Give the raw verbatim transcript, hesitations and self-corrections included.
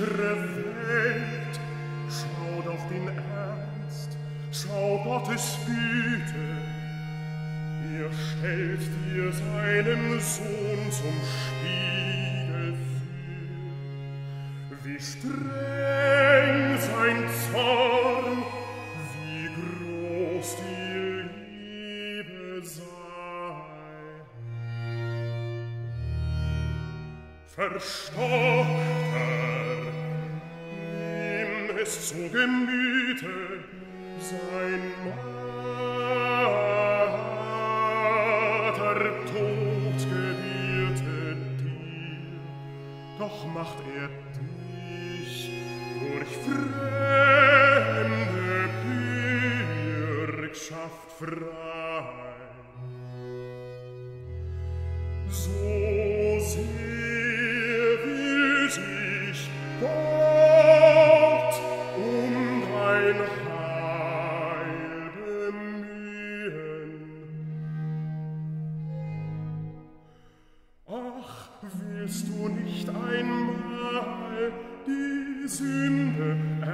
sichere Welt. Schaut auf den Ernst, schau Gottes Güte. Er stellt dir seinen Sohn zum Spiegel für. Wie streng sein Zorn, wie groß die Liebe sei. Verstockter, nimm es zu Gemüte, sein Mann. Doch macht er dich durch fremde Bürgschaft frei. So sehr will sich Gott um dein Heil bemühen. Ach, willst du nicht einmal die Sünde